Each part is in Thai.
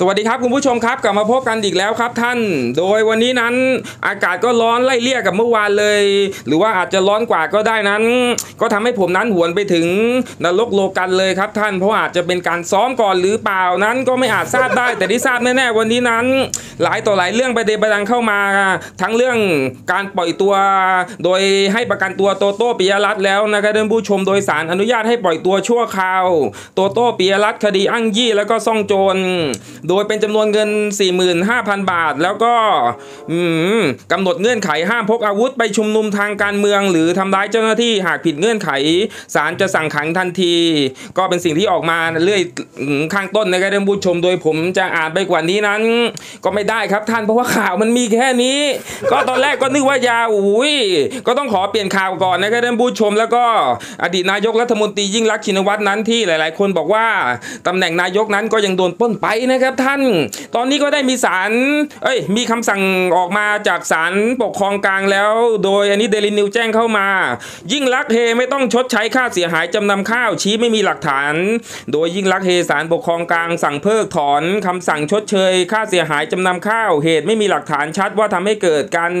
สวัสดีครับคุณผู้ชมครับกลับมาพบกันอีกแล้วครับท่านโดยวันนี้นั้นอากาศก็ร้อนไล่เลี่ยกับเมื่อวานเลยหรือว่าอาจจะร้อนกว่าก็ได้นั้นก็ทำให้ผมนั้นหวนไปถึงนรกโลกันเลยครับท่านเพราะอาจจะเป็นการซ้อมก่อนหรือเปล่านั้นก็ไม่อาจทราบได้แต่ที่ทราบแน่ๆวันนี้นั้นหลายต่อหลายเรื่องประเด็นประดังเข้ามาทั้งเรื่องการปล่อยตัวโดยให้ประกันตัวโตโต้ปิยรัตน์แล้วนะครับท่านผู้ชมโดยศาลอนุญาตให้ปล่อยตัวชั่วคราวโตโต้ปิยรัตน์คดีอ้างยี่แล้วก็ซ่องโจรโดยเป็นจำนวนเงิน 45,000 บาทแล้วก็กำหนดเงื่อนไขห้ามพกอาวุธไปชุมนุมทางการเมืองหรือทำร้ายเจ้าหน้าที่หากผิดเงื่อนไขศาลจะสั่งขังทันทีก็เป็นสิ่งที่ออกมาเรื่อยข้างต้นนะครับท่านผู้ชมโดยผมจะอ่านไปกว่านี้นั้นก็ไม่ได้ครับท่านเพราะว่าข่าวมันมีแค่นี้ ก็ตอนแรกก็นึกว่ายาวก็ต้องขอเปลี่ยนข่าวก่อนนะครับท่านผู้ชมแล้วก็อดีตนายกรัฐมนตรียิ่งลักษณ์ชินวัตรนั้นที่หลายๆคนบอกว่าตำแหน่งนายกนั้นก็ยังโดนปล้นไปนะครับท่านตอนนี้ก็ได้มีศาลมีคำสั่งออกมาจากศาลปกครองกลางแล้วโดยอันนี้เดลินิวแจ้งเข้ามายิ่งลักษณ์เฮไม่ต้องชดใช้ค่าเสียหายจำนำข้าวชี้ไม่มีหลักฐานโดยยิ่งลักษณ์เฮศาลปกครองกลางสั่งเพิกถอนคำสั่งชดเชยค่าเสียหายจำนำข้าวเหตุไม่มีหลักฐานชัดว่าทำให้เกิดการ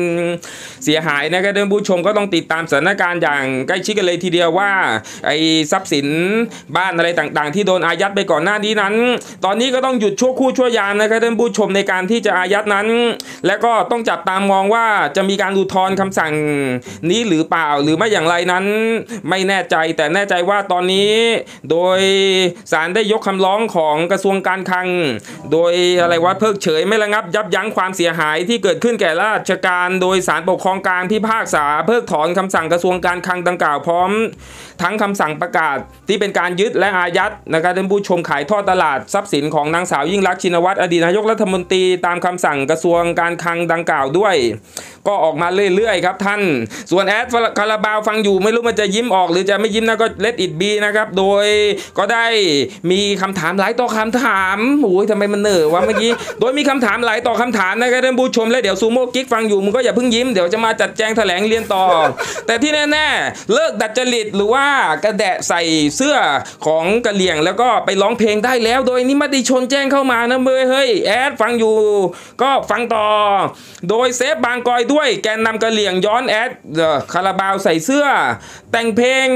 เสียหายนะครับท่านผู้ชมก็ต้องติดตามสถานการณ์อย่างใกล้ชิดกันเลยทีเดียวว่าไอ้ทรัพย์สินบ้านอะไรต่างๆที่โดนอายัดไปก่อนหน้านี้นั้นตอนนี้ก็ต้องหยุดชั่วครู่ชั่วยามนะครับท่านผู้ชมในการที่จะอายัดนั้นและก็ต้องจับตามองว่าจะมีการอุทธรณ์คำสั่งนี้หรือเปล่าหรือไม่อย่างไรนั้นไม่แน่ใจแต่แน่ใจว่าตอนนี้โดยศาลได้ยกคำร้องของกระทรวงการคลังโดยอะไรว่าเพิกเฉยไม่ระงับยับยั้งความเสียหายที่เกิดขึ้นแก่ราชการโดยศาลปกครองกลางพิพากษาเพิกถอนคำสั่งกระทรวงการคลังดังกล่าวพร้อมทั้งคำสั่งประกาศที่เป็นการยึดและอายัดนะครับท่านผู้ชมขายทอดตลาดทรัพย์สินของนางสาวยิ่งลักษณ์ชินวัตรอดีตนายกรัฐมนตรีตามคำสั่งกระทรวงการคลังดังกล่าวด้วยก็ออกมาเรื่อยๆครับท่านส่วนแอดคาราบาวฟังอยู่ไม่รู้มันจะยิ้มออกหรือจะไม่ยิ้มนะก็เลตอิตบีนะครับโดยก็ได้มีคำถามหลายต่อคำถามโอ้ยทำไมมันเหนื่อยวะเมื่อกี้โดยมีคำถามหลายต่อคำถามนะครับท่านผู้ชมและเดี๋ยวซูโม่กิ๊กฟังอยู่มึงก็อย่าเพิ่งยิ้มเดี๋ยวจะมาจัดแจงแถลงเรียนต่อแต่ที่แน่ๆเลิกดัดจริตหรือว่ากระแดะใส่เสื้อของกะเหรี่ยงแล้วก็ไปร้องเพลงได้แล้วโดยนิมิติชนแจ้งเข้ามานะเมย์เฮ้ยแอดฟังอยู่ก็ฟังต่อโดยเซฟบางกอยด้วยแกนนำกะเหรี่ยงย้อนแอดคาราบาวใส่เสื้อแต่งเพลง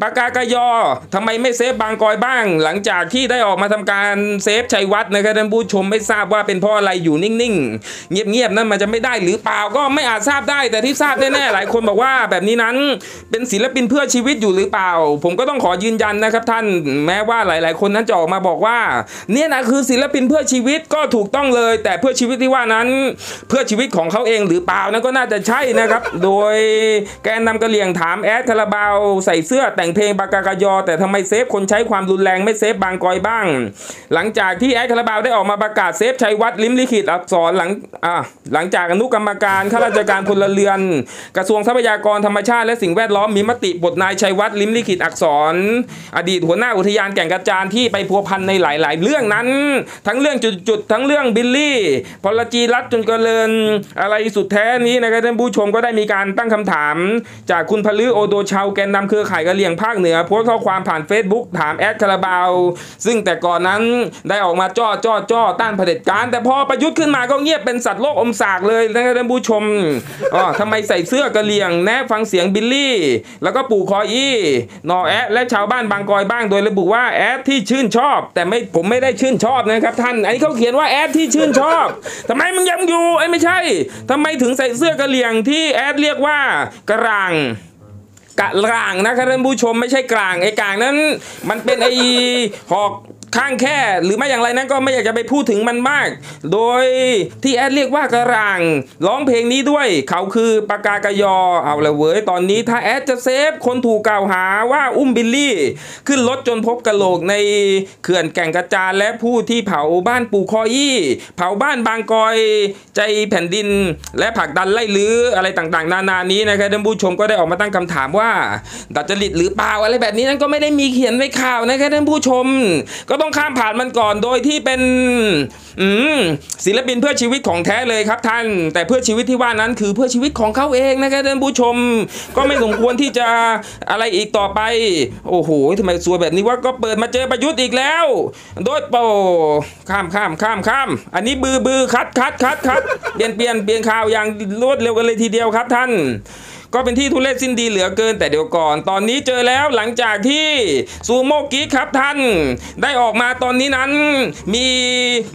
ปากากยอทำไมไม่เซฟบางกอยบ้างหลังจากที่ได้ออกมาทำการเซฟชัยวัฒน์นะครับท่านผู้ชมไม่ทราบว่าเป็นเพราะอะไรอยู่นิ่งๆเงียบๆนั่นมันจะไม่ได้หรือเปล่าก็ไม่อาจทราบได้แต่ที่ทราบแน่ๆหลายคนบอกว่าแบบนี้นั้นเป็นศิลปินเพื่อชีวิตอยู่หรือเปล่าผมก็ต้องขอยืนยันนะครับท่านแม้ว่าหลายๆคนนั้นจะออกมาบอกว่าเนี่ยนะคือศิลปินเพื่อชีวิตก็ถูกต้องเลยแต่เพื่อชีวิตที่ว่านั้นเพื่อชีวิตของเขาเองหรือเปล่านั้นก็น่าจะใช่นะครับโดยแกนนำกะเหรี่ยงถามแอดคาราบาวใส่เสื้อแต่งเพลงปากากยอแต่ทำไมเซฟคนใช้ความรุนแรงไม่เซฟบางกอยบ้างหลังจากที่แอดคาราบาวได้ออกมาประกาศเซฟชัยวัฒน์ลิ้มลิขิตอักษรหลังจากอนุกรรมการข้าราชการพลเรือนกระทรวงทรัพยากรธรรมชาติและสิ่งแวดล้อมมีมติบทนายชัยวัฒน์ลิ้มลิขิตอักษรอดีตหัวหน้าอุทยานแก่งกระจานที่ไปพัวพันในหลายๆเรื่องนั้นทั้งเรื่องจุดทั้งเรื่องบิลลี่พลจีรัตน์จนเจริญอะไรสุดแท้นี้นะครับท่านผู้ชมก็ได้มีการตั้งคำถามจากคุณพลือโอโดชาวแกนนำเครือข่ายกะเหรี่ยงภาคเหนือโพสต์ข้อความผ่าน Facebook ถามแอดคาราบาวซึ่งแต่ก่อนนั้นได้ออกมาจ้อต้านเผด็จการแต่พอประยุทธ์ขึ้นมาก็เงียบเป็นสัตว์โลกอมสากเลยนะครับท่านผู้ชมทำไมใส่เสื้อกะเหรี่ยงแนบฟังเสียงบิลลี่แล้วก็ปู่คออี้นอแอดและชาวบ้านบางกอยบ้างโดยระบุว่าแอดที่ชื่นชอบแต่ผมไม่ได้ชื่นชอบนะครับท่านอันนี้เขาเขียนว่าแอดที่ชื่นชอบทำไมมันยังอยู่ไม่ใช่ทำไมถึงใส่เสื้อกะเหรี่ยงที่แอดเรียกว่ากะหร่างนะครับท่านผู้ชมไม่ใช่กลางไอ้กลางนั้นมันเป็นไอ้หอกข้างแค่หรือไม่อย่างไรนั้นก็ไม่อยากจะไปพูดถึงมันมากโดยที่แอดเรียกว่ากะหร่างร้องเพลงนี้ด้วยเขาคือปากากยอเอาละเว้ยตอนนี้ถ้าแอดจะเซฟคนถูกกล่าวหาว่าอุ้มบิลลี่ขึ้นรถจนพบกะโหลกในเขื่อนแก่งกระจานและผู้ที่เผาบ้านปู่คออี้เผาบ้านบางกอยใจแผ่นดินและผลักดันไล่ลื้ออะไรต่างๆนานานี้นะครับท่านผู้ชมก็ได้ออกมาตั้งคำถามว่าดัดจริตหรือเปล่าอะไรแบบนี้นั้นก็ไม่ได้มีเขียนในข่าวนะครับท่านผู้ชมก็ ต้องข้ามผ่านมันก่อนโดยที่เป็นศิลปินเพื่อชีวิตของแท้เลยครับท่านแต่เพื่อชีวิตที่ว่านั้นคือเพื่อชีวิตของเขาเองนะครับท่านผู้ชมก็ไม่สมควรที่จะอะไรอีกต่อไปโอ้โหทำไมสวยแบบนี้ว่าก็เปิดมาเจอประยุทธ์อีกแล้วโดยโปข้ามอันนี้บือคัดเปลี่ยนข่าวอย่างรวดเร็วกันเลยทีเดียวครับท่านก็เป็นที่ทุเรศสิ้นดีเหลือเกินแต่เดี๋ยวก่อนตอนนี้เจอแล้วหลังจากที่ซูโม่กิ๊กครับท่านได้ออกมาตอนนี้นั้นมี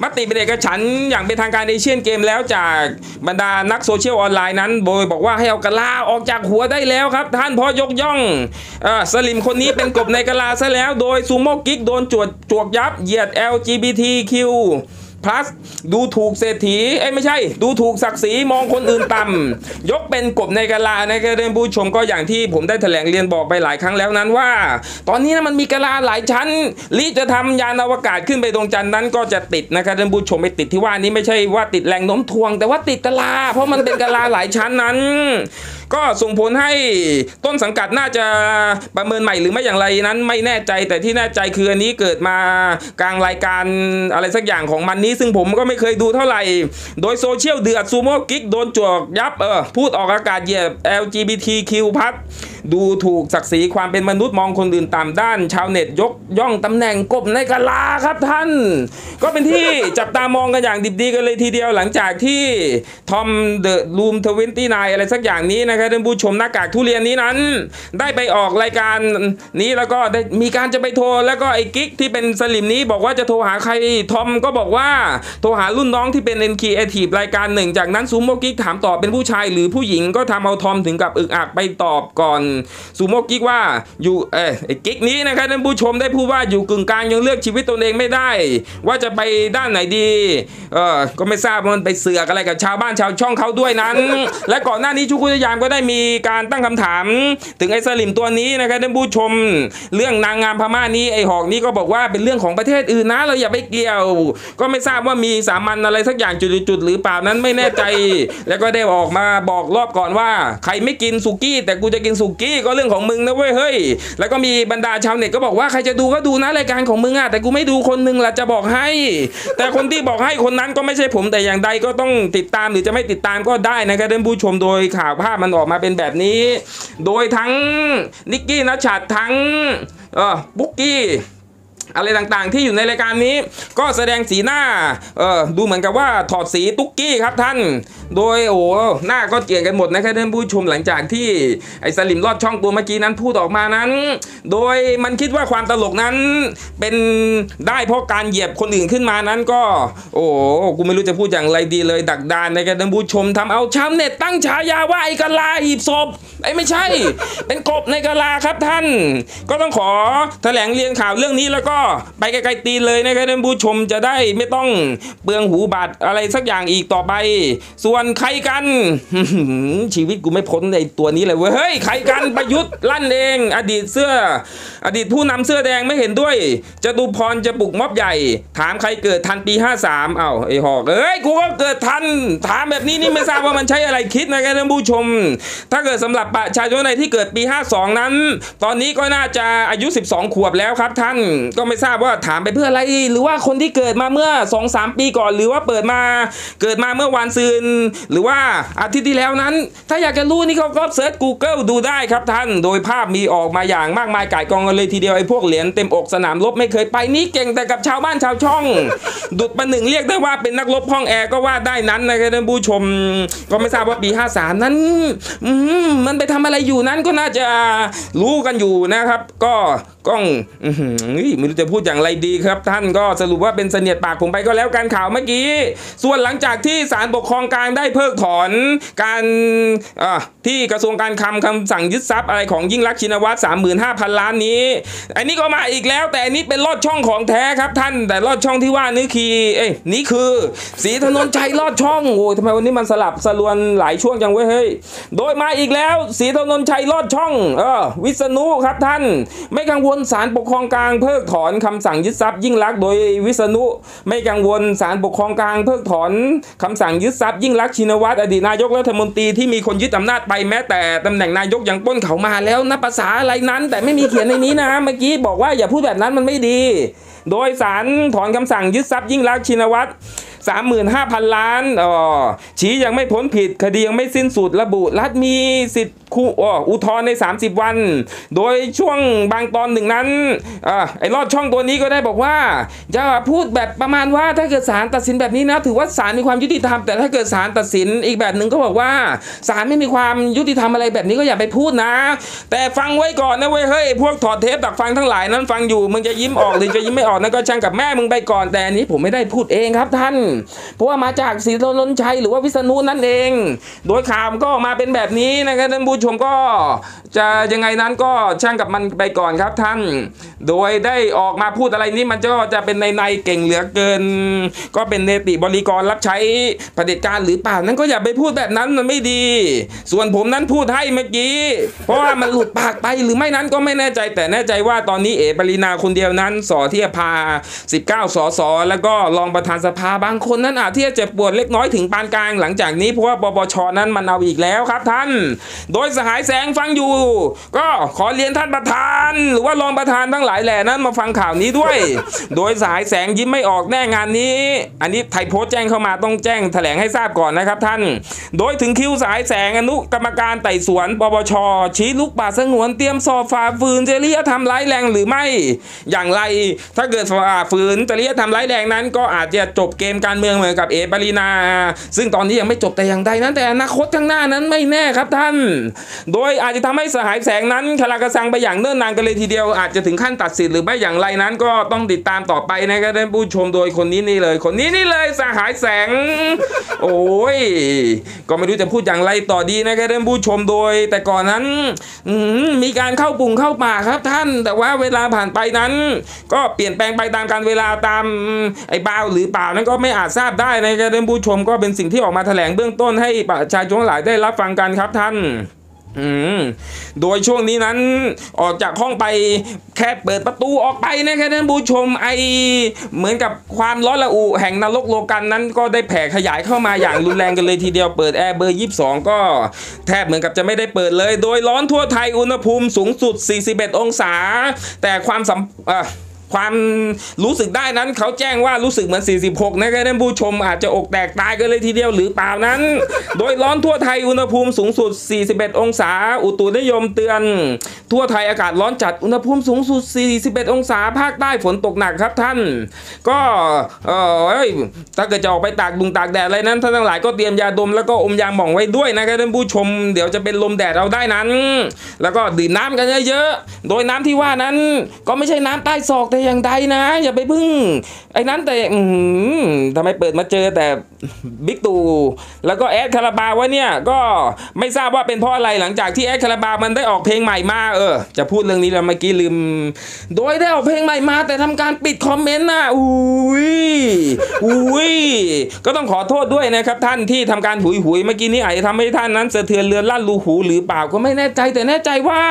มติเป็นเอกฉันท์อย่างเป็นทางการเอเชียนเกมแล้วจากบรรดานักโซเชียลออนไลน์นั้นโดยบอกว่าให้เอากะลาออกจากหัวได้แล้วครับท่านเพราะยกย่องสลิมคนนี้เป็นกบในกะลาซะแล้วโดยซูโม่กิ๊กโดนจวกยับเหยียด LGBTQ plus ดูถูกเศรษฐีไม่ใช่ดูถูกศักดิ์ศรีมองคนอื่นต่ำยกเป็นกบในกะลานะครับท่านผู้ชมก็อย่างที่ผมได้แถลงเรียนบอกไปหลายครั้งแล้วนั้นว่าตอนนี้มันมีกะลาหลายชั้นรีบจะทำยานอวกาศขึ้นไปดวงจันทร์นั้นก็จะติดนะครับท่านผู้ชมไปติดที่ว่านี้ไม่ใช่ว่าติดแรงโน้มถ่วงแต่ว่าติดกะลาเพราะมันเป็นกะลาหลายชั้นนั้นก็ส่งผลให้ต้นสังกัดน่าจะประเมินใหม่หรือไม่อย่างไรนั้นไม่แน่ใจแต่ที่แน่ใจคืออันนี้เกิดมากลางรายการอะไรสักอย่างของมันนี้ซึ่งผมก็ไม่เคยดูเท่าไหร่โดยโซเชียลเดือดซูโม่กิ๊กโดนจวกยับพูดออกอากาศเหยียบ LGBTQ+ ดูถูกศักดิ์ศรีความเป็นมนุษย์มองคนอื่นตามด้านชาวเน็ตยกย่องตำแหน่งกบในกะลาครับท่านก็เป็นที่ จับตามองกันอย่างดิบดีกันเลยทีเดียวหลังจากที่ทอมเดอะรูม29อะไรสักอย่างนี้นะครับท่านผู้ชมหน้ากากทุเรียนนี้นั้นได้ไปออกรายการนี้แล้วก็ได้มีการจะไปโทรแล้วก็ไอ้กิ๊กที่เป็นสลิมนี้บอกว่าจะโทรหาใครทอมก็บอกว่าโทรหารุ่นน้องที่เป็น Creative รายการหนึ่งจากนั้นซูโม่กิ๊กถามตอบเป็นผู้ชายหรือผู้หญิงก็ทำเอาทอมถึงกับอึกอักไปตอบก่อนซูโม่กิ๊กว่าอยู่ไอ้กิ๊กนี้นะครับท่านผู้ชมได้พูดว่าอยู่กึ่งกลางยังเลือกชีวิตตนเองไม่ได้ว่าจะไปด้านไหนดีก็ไม่ทราบมันไปเสือกอะไรกับชาวบ้านชาวช่องเขาด้วยนั้นและก่อนหน้านี้ชูกุยยามก็ได้มีการตั้งคำถามถึงไอ้สลิมตัวนี้นะครับท่านผู้ชมเรื่องนางงามพม่านี้ไอ้หอกนี้ก็บอกว่าเป็นเรื่องของประเทศอื่นนะเราอย่าไปเกี่ยวก็ไม่ทราบว่ามีสามัญอะไรสักอย่างจุดหรือเปล่านั้นไม่แน่ใจแล้วก็ได้ออกมาบอกรอบก่อนว่าใครไม่กินสุกี้แต่กูจะกินสุกี้ก็เรื่องของมึงนะเว้ยเฮ้ยแล้วก็มีบรรดาชาวเน็ตก็บอกว่าใครจะดูก็ดูนะรายการของมึงอะแต่กูไม่ดูคนนึงล่ะจะบอกให้แต่คนที่บอกให้คนนั้นก็ไม่ใช่ผมแต่อย่างใดก็ต้องติดตามหรือจะไม่ติดตามก็ได้นะครับท่านผู้ชมโดยข่าวภาพมันออกมาเป็นแบบนี้โดยทั้งนิกกี้ณัชชาติทั้งบุ๊กกี้อะไรต่างๆที่อยู่ในรายการนี้ก็แสดงสีหน้าดูเหมือนกับว่าถอดสีตุ๊กกี้ครับท่านโดยโอ้หน้าก็เกี่ยงกันหมดนะครับท่านผู้ชมหลังจากที่ไอ้สลิมลอดช่องตัวเมื่อกี้นั้นพูดออกมานั้นโดยมันคิดว่าความตลกนั้นเป็นได้เพราะการเหยียบคนอื่นขึ้นมานั้นก็โอ้กูไม่รู้จะพูดอย่างไรดีเลยดักดานนะครับท่านผู้ชมทำเอาชาวเน็ตตั้งฉายาว่าไอ้กะลาหีบศพไม่ใช่ เป็นกบในกะลาครับท่านก็ต้องขอแถลงเรียงข่าวเรื่องนี้แล้วก็ไปไกลๆตีเลยนะครับท่านผู้ชมจะได้ไม่ต้องเปลืองหูบาดอะไรสักอย่างอีกต่อไปส่วนใครกัน ชีวิตกูไม่พ้นในตัวนี้เลยเว้ยเฮ้ยใครกันประยุทธ์ลั่นเองอดีตผู้นำเสื้อแดงไม่เห็นด้วยจตุพรจะปลุกม็อบใหญ่ถามใครเกิดทันปี53เอ้าไอ้หอกเอ้ยกูก็เกิดทันถามแบบนี้นี่ไม่ทราบว่ามันใช้อะไรคิดนะครับท่านผู้ชมถ้าเกิดสำหรับประชาชนในที่เกิดปี52นั้นตอนนี้ก็น่าจะอายุ12ขวบแล้วครับท่านก็ไม่ทราบว่าถามไปเพื่ออะไรหรือว่าคนที่เกิดมาเมื่อ 2-3 ปีก่อนหรือว่าเกิดมาเมื่อวานซืนหรือว่าอาทิตย์ที่แล้วนั้นถ้าอยากจะรู้นี่เขาก็เซิร์ช Google ดูได้ครับท่านโดยภาพมีออกมาอย่างมากมายก่ายกองกันเลยทีเดียวไอ้พวกเหรียญเต็มอกสนามรบไม่เคยไปนี่เก่งแต่กับชาวบ้านชาวช่อง ดุดประหนึ่งเรียกได้ว่าเป็นนักรบห้องแอร์ก็ว่าได้นั้นนะครับท่านผู้ชมก็ไม่ทราบว่าปี53นั้นมันไปทำอะไรอยู่นั้นก็น่าจะรู้กันอยู่นะครับก็ก้องไม่รู้จะพูดอย่างไรดีครับท่านก็สรุปว่าเป็นเสนียดปากผมไปก็แล้วกันข่าวเมื่อกี้ส่วนหลังจากที่ศาลปกครองกลางได้เพิกถอนการที่กระทรวงการคลังคำสั่งยึดทรัพย์อะไรของยิ่งลักษณ์ชินวัตร 35,000 ล้านนี้อันนี้ก็มาอีกแล้วแต่อันนี้เป็นลอดช่องของแท้ครับท่านแต่ลอดช่องที่ว่านี่คือศรีถนนชัยลอดช่องโอ้ยทำไมวันนี้มันสลับสลวนหลายช่วงจังเว้ยเฮ้ยโดยมาอีกแล้วศรีถนนชัยลอดช่องวิษณุครับท่านไม่กังวล วลศาลปกครองกลางเพิกถอนคำสั่งยึดทรัพย์ยิ่งลักษณ์โดยวิษณุไม่กังวลศาลปกครองกลางเพิกถอนคำสั่งยึดทรัพย์ยิ่งลักษณ์ชินวัตรอดีตนายกรัฐมนตรีที่มีคนยึดอำนาจไปแม้แต่ตำแหน่งนายกยังป้นเขามาแล้วนะภาษาอะไรนั้นแต่ไม่มีเขียนในนี้นะเมื่อกี้บอกว่าอย่าพูดแบบนั้นมันไม่ดีโดยศาลถอนคำสั่งยึดทรัพย์ยิ่งลักษณ์ชินวัตร 35,000 ล้านชี้ยังไม่พ้นผิดคดียังไม่สิ้นสุดระบุรัฐมีสิทธิ์อุทธรณ์ใน30วันโดยช่วงบางตอนหนึ่งนั้นไอ้รอดช่องตัวนี้ก็ได้บอกว่าจะพูดแบบประมาณว่าถ้าเกิดศาลตัดสินแบบนี้นะถือว่าศาลมีความยุติธรรมแต่ถ้าเกิดศาลตัดสินอีกแบบหนึ่งก็บอกว่าศาลไม่มีความยุติธรรมอะไรแบบนี้ก็อย่าไปพูดนะแต่ฟังไว้ก่อนนะเว้ยเฮ้ยพวกถอดเทปดักฟังทั้งหลายนั้นฟังอยู่มึงจะยิ้มออกหรือจะยิ้มไม่ออกนั่นก็ช่างกับแม่มึงไปก่อนแต่อันนี้ผมไม่ได้พูดเองครับท่านเพราะว่ามาจากศรีธนนท์ชัยหรือว่าวิษณุนั่นเองโดยข่าวก็มาเป็นแบบนี้นะครับท่านผู้ชมก็จะยังไงนั้นก็ช่างกับมันไปก่อนครับท่านโดยได้ออกมาพูดอะไรนี้มันก็จะเป็นในเก่งเหลือเกินก็เป็นเนติบริกรรับใช้เผด็จการหรือเปล่านั้นก็อย่าไปพูดแบบนั้นมันไม่ดีส่วนผมนั้นพูดให้เมื่อกี้เพราะว่ามันหลุดปากไปหรือไม่นั้นก็ไม่แน่ใจแต่แน่ใจว่าตอนนี้เอ๋ปรินาคนเดียวนั้นสอที่พา19 สสแล้วก็รองประธานสภาบางคนนั้นอาจที่จะเจ็บปวดเล็กน้อยถึงปานกลางหลังจากนี้เพราะว่าปปช.นั้นมันเอาอีกแล้วครับท่านโดยสหายแสงฟังอยู่ก็ขอเรียนท่านประธานหรือว่ารองประธานทั้งหลายแหล่นั้นมาฟังข่าวนี้ด้วยโดยสหายแสงยิ้มไม่ออกแน่งานนี้อันนี้ไทยโพสต์แจ้งเข้ามาต้องแจ้งแถลงให้ทราบก่อนนะครับท่านโดยถึงคิวสหายแสงอนุกรรมการไต่สวนปปช.ชี้ลุกป่าสงวนเตรียมสอบฝ่าฝืนจริยธรรมร้ายแรงหรือไม่อย่างไรถ้าเกิดฝ่าฝืนจริยธรรมร้ายแรงนั้นก็อาจจะจบเกมการเมืองเหมือนกับเอ๋ปรินาซึ่งตอนนี้ยังไม่จบแต่อย่างใดนั้นแต่อนาคตข้างหน้านั้นไม่แน่ครับท่านโดยอาจจะทำให้สหายแสงนั้นคลากระซังไปอย่างเนิ่นนานกันเลยทีเดียวอาจจะถึงขั้นตัดสินหรือไม่อย่างไรนั้นก็ต้องติดตามต่อไปนะครับท่านผู้ชมโดยคนนี้นี่เลยคนนี้นี่เลยสหายแสงโอ้ยก็ไม่รู้จะพูดอย่างไรต่อดีนะครับท่านผู้ชมโดยแต่ก่อนนั้นมีการเข้าปุ่งเข้าป่าครับท่านแต่ว่าเวลาผ่านไปนั้นก็เปลี่ยนแปลงไปตามการเวลาตามไอ้บ่าวหรือเปล่านั้นก็ไม่อาจทราบได้นะครับท่านผู้ชมก็เป็นสิ่งที่ออกมาแถลงเบื้องต้นให้ประชาชนหลายได้รับฟังกันครับท่านโดยช่วงนี้นั้นออกจากห้องไปแค่เปิดประตูออกไปนะครับท่านผู้ชมไอเหมือนกับความร้อนระอุแห่งนรกโลกันนั้นก็ได้แผ่ขยายเข้ามาอย่างรุนแรงกันเลยทีเดียวเปิดแอร์เบอร์ 22ก็แทบเหมือนกับจะไม่ได้เปิดเลยโดยร้อนทั่วไทยอุณหภูมิสูงสุด41องศาแต่ความรู้สึกได้นั้นเขาแจ้งว่ารู้สึกเหมือน46นะครับท่านผู้ชมอาจจะอกแตกตายกันเลยทีเดียวหรือเปล่านั้นโดยร้อนทั่วไทยอุณหภูมิสูงสุด41องศาอุตุนิยมเตือนทั่วไทยอากาศร้อนจัดอุณหภูมิสูงสุด41องศาภาคใต้ฝนตกหนักครับท่านก็ถ้าเกิดจะออกไปตากดุงตากแดดอะไรนั้นท่านทั้งหลายก็เตรียมยาดมแล้วก็อมยาหม่องไว้ด้วยนะครับท่านผู้ชมเดี๋ยวจะเป็นลมแดดเอาได้นั้นแล้วก็ดื่มน้ำกันเยอะๆโดยน้ำที่ว่านั้นก็ไม่ใช่น้ำใต้ศอกแต่อย่างใดนะอย่าไปพึ่งไอ้นั้นแต่ทำไมเปิดมาเจอแต่บิ๊กตู่แล้วก็แอดคาราบาววะเนี่ยก็ไม่ทราบว่าเป็นเพราะอะไรหลังจากที่แอดคาราบาวมันได้ออกเพลงใหม่มาจะพูดเรื่องนี้แล้วเมื่อกี้ลืมโดยได้ออกเพลงใหม่มาแต่ทำการปิดคอมเมนต์นะอุ้ยก็ต้องขอโทษด้วยนะครับท่านที่ทำการหุยเมื่อกี้นี้อาจจะทำให้ท่านนั้นสะเทือนเรือนลั่นรูหูหรือเปล่าก็ไม่แน่ใจแต่แน่ใจว่า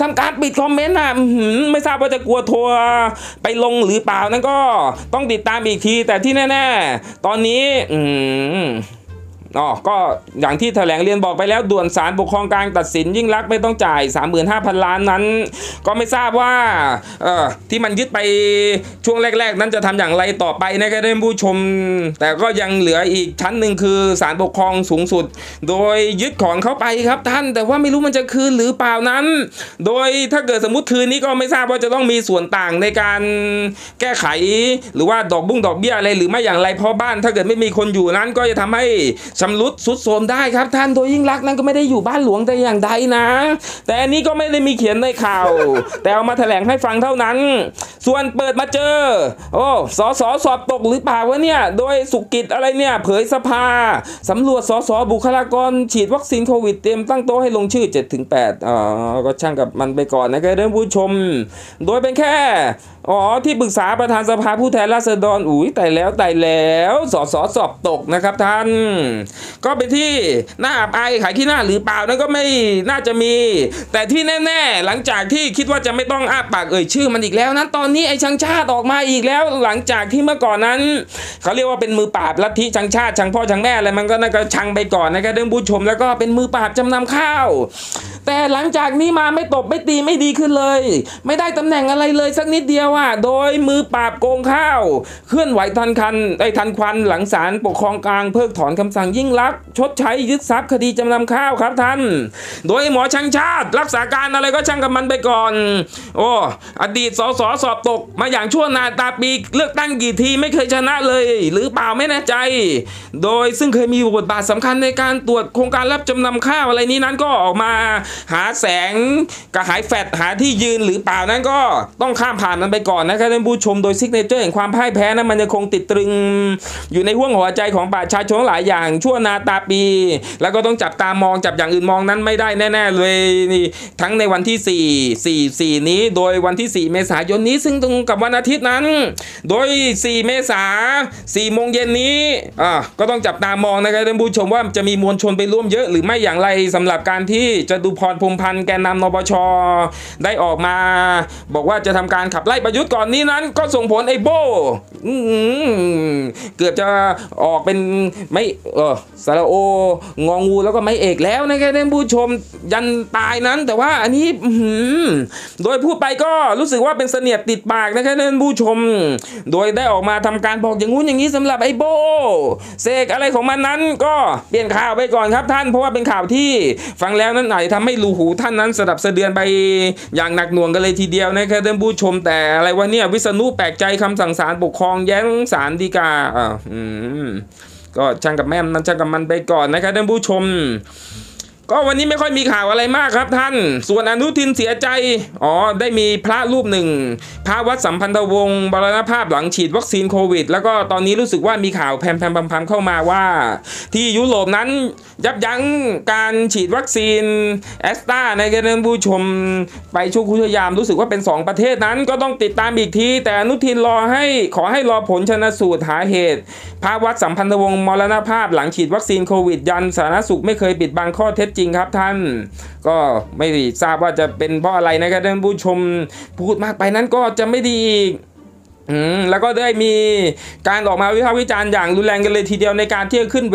ทำการปิดคอมเมนต์นะไม่ทราบว่าจะกลัวทัวร์ไปลงหรือเปล่านั่นก็ต้องติดตามอีกทีแต่ที่แน่ๆตอนนี้ก็อย่างที่แถลงเรียนบอกไปแล้วด่วนศาลปกครองกลางตัดสินยิ่งลักษณ์ไม่ต้องจ่าย 35,000 ล้านนั้นก็ไม่ทราบว่าที่มันยึดไปช่วงแรกๆนั้นจะทำอย่างไรต่อไปนะครับท่านผู้ชมแต่ก็ยังเหลืออีกชั้นหนึ่งคือศาลปกครองสูงสุดโดยยึดของเข้าไปครับท่านแต่ว่าไม่รู้มันจะคืนหรือเปล่านั้นโดยถ้าเกิดสมมติคืนนี้ก็ไม่ทราบว่าจะต้องมีส่วนต่างในการแก้ไขหรือว่าดอกเบี้ยอะไรหรือไม่อย่างไรเพราะบ้านถ้าเกิดไม่มีคนอยู่นั้นก็จะทำให้ชำรุดสุดโทรมได้ครับท่านโดยยิ่งลักษณ์นั้นก็ไม่ได้อยู่บ้านหลวงแต่อย่างใดนะแต่อันนี้ก็ไม่ได้มีเขียนในข่าวแต่เอามาแถลงให้ฟังเท่านั้นส่วนเปิดมาเจอสสสอบตกหรือเปล่าวะเนี่ยโดยสุกิจอะไรเนี่ยเผยสภาสำรวจสสบุคลากรฉีดวัคซีนโควิดเตรียมตั้งโต๊ะให้ลงชื่อ 7-8 ก็ช่างกับมันไปก่อนนะครับท่านผู้ชมโดยเป็นแค่ที่ปรึกษาประธานสภาผู้แทนราษฎรแต่แล้วสสสอบตกนะครับท่าน ก็เป็นที่น่าอับอายขายขี้หน้าหรือเปล่านั่นก็ไม่น่าจะมีแต่ที่แน่ๆหลังจากที่คิดว่าจะไม่ต้องอ้าปากเอ่ยชื่อมันอีกแล้วนั้นตอนนี้ไอ้ชังชาติออกมาอีกแล้วหลังจากที่เมื่อก่อนนั้นเขาเรียกว่าเป็นมือปราบลัทธิชังชาติชังพ่อชังแม่อะไรมันก็น่าจะชังไปก่อนนะครับท่านผู้ชมแล้วก็เป็นมือปราบจำนำข้าวแต่หลังจากนี้มาไม่ตบไม่ตีไม่ดีขึ้นเลยไม่ได้ตำแหน่งอะไรเลยสักนิดเดียวอ่ะโดยมือปราบโกงข้าวเคลื่อนไหวทันควันหลังศาลปกครองกลางเพิกถอนคำสั่งยิ่งลักษณ์ชดใช้ยึดทรัพย์คดีจำนำข้าวครับท่านโดยหมอชังชาติรักษาการอะไรก็ช่างกับมันไปก่อนโอ้อดีตสสสอบตกมาอย่างชั่วนาตาปีเลือกตั้งกี่ทีไม่เคยชนะเลยหรือเปล่าไม่แน่ใจโดยซึ่งเคยมีบทบาทสำคัญในการตรวจโครงการรับจำนำข้าวอะไรนี้นั้นก็ออกมาหาแสงกระหายแฟดหาที่ยืนหรือเปล่านั้นก็ต้องข้ามผ่านมันไปก่อนนะครับท่านผู้ชมโดยซิกเนเจอร์แห่งความพ่ายแพ้นั้นมันจะคงติดตรึงอยู่ในห้วงหัวใจของประชาชนหลายอย่างชั่วนาตาปีแล้วก็ต้องจับตามองจับอย่างอื่นมองนั้นไม่ได้แน่ๆเลยนี่ทั้งในวันที่4นี้โดยวันที่4เมษายนนี้ซึ่งตรงกับวันอาทิตย์นั้นโดย4เมษายน 4 โมงเย็นนี้ก็ต้องจับตามองนะครับท่านผู้ชมว่าจะมีมวลชนไปร่วมเยอะหรือไม่อย่างไรสำหรับการที่จตุพรพรหมพันธ์แกนนำนปช.ได้ออกมาบอกว่าจะทำการขับไล่ประยุทธ์ก่อนนี้นั้นก็ส่งผลไอ้โบ้เกือบจะออกเป็นไม่สระโององูแล้วก็ไม่เอกแล้วนะครับท่านผู้ชมยันตายนั้นแต่ว่าอันนี้โดยพูดไปก็รู้สึกว่าเป็นเสนียดติดปากนะครับท่านผู้ชมโดยได้ออกมาทำการบอกอย่างงู้นอย่างนี้สำหรับไอ้โบ้เสกอะไรของมันนั้นก็เปลี่ยนข่าวไปก่อนครับท่านเพราะว่าเป็นข่าวที่ฟังแล้วนั้นไหนทำให้รูหูท่านนั้นสะดับสะเดือนไปอย่างหนักหน่วงกันเลยทีเดียวนะครับท่านผู้ชมแต่อะไรวะเนี่ยวิษณุแปลกใจคำสั่งศาลปกครองแย้งศาลฎีกาก็ช่างกับแม่มันช่างกับมันไปก่อนนะครับท่านผู้ชมก็วันนี้ไม่ค่อยมีข่าวอะไรมากครับท่านส่วนอนุทินเสียใจได้มีพระรูปหนึ่งพระวัดสัมพันธวงศ์มรณภาพหลังฉีดวัคซีนโควิดแล้วก็ตอนนี้รู้สึกว่ามีข่าวแพมๆเข้ามาว่าที่ยุโรปนั้นยับยั้งการฉีดวัคซีนแอสตราในกรณีผู้ชมไปชุกคุยยามรู้สึกว่าเป็น2ประเทศนั้นก็ต้องติดตามอีกทีแต่อนุทินขอให้รอผลชันสูตรหาเหตุพระวัดสัมพันธวงศ์มรณภาพหลังฉีดวัคซีนโควิดยันสาธารณสุขไม่เคยปิดบังข้อเท็จจริงครับท่านก็ไม่ทราบว่าจะเป็นเพราะอะไรนะครับท่านผู้ชมพูดมากไปนั้นก็จะไม่ดีแล้วก็ได้มีการออกมาวิพากษ์วิจารณ์อย่างรุนแรงกันเลยทีเดียวในการที่ขึ้น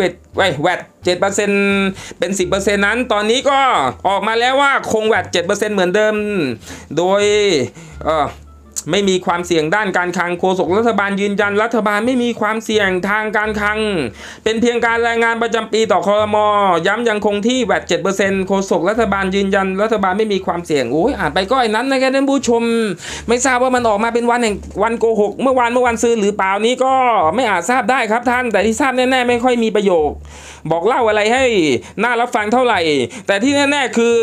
แวด 7% เป็น 10% นั้นตอนนี้ก็ออกมาแล้วว่าคงแวด 7% เหมือนเดิมโดยไม่มีความเสี่ยงด้านการคลังโฆษกรัฐบาลยืนยันรัฐบาลไม่มีความเสี่ยงทางการคลังเป็นเพียงการรายงานประจำปีต่อครม.ย้ำยังคงที่แวด 7% โฆษกรัฐบาลยืนยันรัฐบาลไม่มีความเสี่ยงอ่านไปก็ไอ้นั้นนะครับท่านผู้ชมไม่ทราบว่ามันออกมาเป็นวันแห่งวันโกหกเมื่อวันซื้อหรือเปล่านี้ก็ไม่อาจทราบได้ครับท่านแต่ที่ทราบแน่ๆไม่ค่อยมีประโยคบอกเล่าอะไรให้น่ารับฟังเท่าไหร่แต่ที่แน่ๆคือ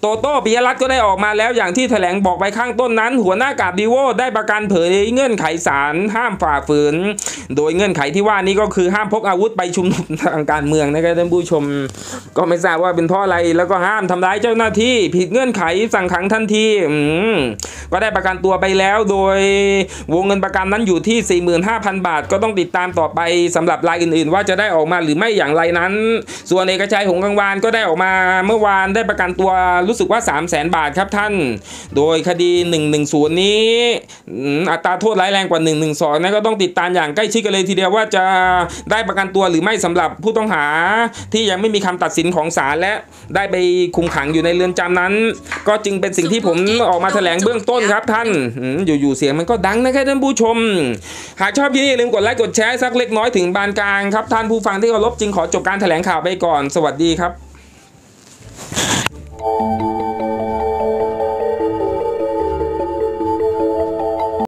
โตโต้ปิยรัตน์ก็ได้ออกมาแล้วอย่างที่แถลงบอกไปข้างต้นนั้นหัวหน้ากาบดีโวได้ประกาศเผยเงื่อนไขศาลห้ามฝ่าฝืนโดยเงื่อนไขที่ว่านี้ก็คือห้ามพกอาวุธไปชุมนุมทางการเมืองนะครับท่านผู้ชมก็ไม่ทราบว่าเป็นเพราะอะไรแล้วก็ห้ามทำร้ายเจ้าหน้าที่ผิดเงื่อนไขสั่งขังทันทีก็ได้ประกันตัวไปแล้วโดยวงเงินประกันนั้นอยู่ที่ 45,000 บาทก็ต้องติดตามต่อไปสำหรับรายอื่นๆว่าจะได้ออกมาหรือไม่อย่างไรนั้นส่วนเอกชัยหงส์กังวานก็ได้ออกมาเมื่อวานได้ประกันตัวรู้สึกว่า 300,000 บาทครับท่านโดยคดี110นี้อัตราโทษร้ายแรงกว่า112นั้นก็ต้องติดตามอย่างใกล้ชิดกันเลยทีเดียวว่าจะได้ประกันตัวหรือไม่สำหรับผู้ต้องหาที่ยังไม่มีคำตัดสินของศาลและได้ไปคุมขังอยู่ในเรือนจำนั้นก็จึงเป็นสิ่งที่ผมออกมาแถลงเบื้องต้นครับท่านอยู่ๆเสียงมันก็ดังนะครับท่านผู้ชมหากชอบที่นี่อย่าลืมกดไลค์กดแชร์สักเล็กน้อยถึงปานกลางครับท่านผู้ฟังที่เคารพจึงขอจบการแถลงข่าวไปก่อนสวัสดีครับ